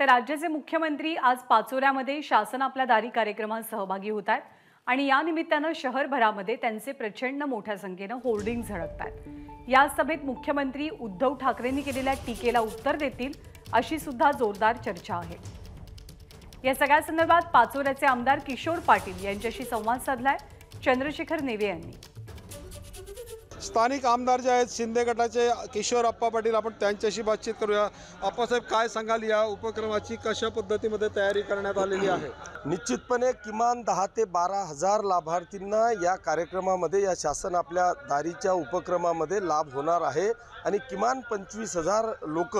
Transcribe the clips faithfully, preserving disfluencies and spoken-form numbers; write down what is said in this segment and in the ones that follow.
तर राज्याचे मुख्यमंत्री आज पाचोऱ्यामध्ये शासन आपल्या दारी कार्यक्रमात सहभागी होत आहेत आणि या निमित्ताने शहरभरामध्ये त्यांचे प्रचंड मोठ्या संख्येने होर्डिंग झळकतात। या सभेत मुख्यमंत्री उद्धव ठाकरेंनी केलेल्या टीकेला उत्तर देतील अशी सुद्धा जोरदार चर्चा आहे। या सगळ्या संदर्भात पाचोऱ्याचे आमदार किशोर पाटील यांच्याशी संवाद साधलाय चंद्रशेखर नेवे यांनी। स्थानिक आमदार जे आहेत शिंदे गटाचे किशोर अप्पा पाटील, आपण त्यांच्याशी बातचीत करूया। अप्पासाहेब, काय सांगाल या उपक्रमाची कशा पद्धतीमध्ये तयारी करण्यात आलेली आहे? निश्चितपणे किमान दहा ते बारा हजार लाभार्थींना या कार्यक्रमामध्ये या शासन आपल्या दारीच्या उपक्रमामध्ये लाभ होणार आहे आणि किमान पंचवीस हजार लोक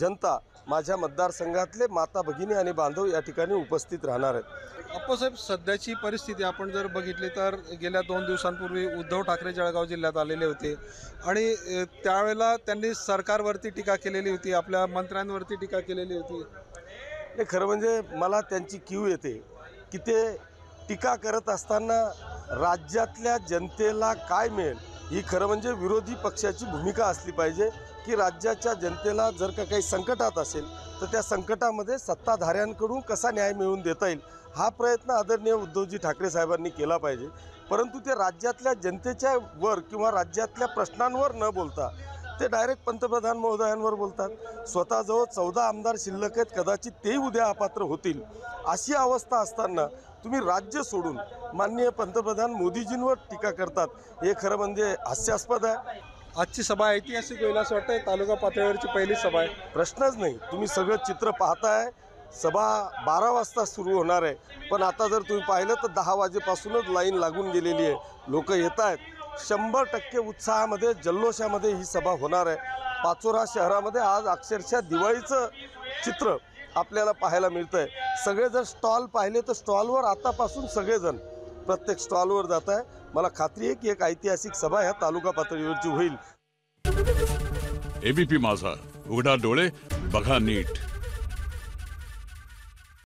जनता माझ्या मतदारसंघातले माता भगिनी आणि बांधव या ठिकाणी उपस्थित राहणार आहेत। अप्पासाहेब, सध्याची परिस्थिती आपण जर बघितली तर गेल्या दोन दिवसांपूर्वी उद्धव ठाकरे जळगाव जिल्ह्यात आलेले होते आणि त्यावेळेला त्यांनी सरकारवरती टीका केलेली होती, आपल्या मंत्र्यांवरती टीका केलेली होती। हे खरं म्हणजे मला त्यांची कीव येते की ते टीका करत असताना राज्यातल्या जनतेला काय मिळेल ही खरं म्हणजे विरोधी पक्षाची भूमिका असली पाहिजे की राज्याच्या जनतेला जर का काही संकटात असेल तर त्या संकटामध्ये सत्ताधाऱ्यांकडून कसा न्याय मिळवून देता येईल हा प्रयत्न आदरणीय उद्धवजी ठाकरे साहेबांनी केला पाहिजे। परंतु ते राज्यातल्या जनतेच्या वर किंवा राज्यातल्या प्रश्नांवर न बोलता ते डायरेक्ट पंतप्रधान महोदयांवर बोलतात। स्वतःजवळ चौदा आमदार शिल्लक आहेत, कदाचित तेही उद्या अपात्र होतील। अशी अवस्था असताना तुम्ही राज्य सोडून माननीय पंतप्रधान मोदीजींवर टीका करतात हे खरं म्हणजे हास्यास्पद आहे। आजची सभा ऐतिहासिक होईल असं वाटतंय, तालुका पातळीवरची पहिली सभा आहे। प्रश्नच नाही, तुम्ही सगळं चित्र पाहताय। सभा बारा वाजता सुरू होणार आहे पण आता जर तुम्ही पाहिलं तर दहा वाजेपासूनच लाईन लागून गेलेली आहे, लोक येत आहेत। शंभर टक्के उत्साहामध्ये जल्लोषामध्ये ही सभा होणार आहे। पाचोरा शहरामध्ये आज अक्षरशः दिवाळीचं चित्र आपल्याला पाहायला मिळतं आहे। सगळे जर स्टॉल पाहिले तर स्टॉलवर आतापासून सगळेजण प्रत्येक स्टॉलवर जात आहे। मला खात्री आहे की एक ऐतिहासिक सभा ह्या तालुका पातळीवरची होईल। एबीपी माझा, उघडा डोळे बघा नीट।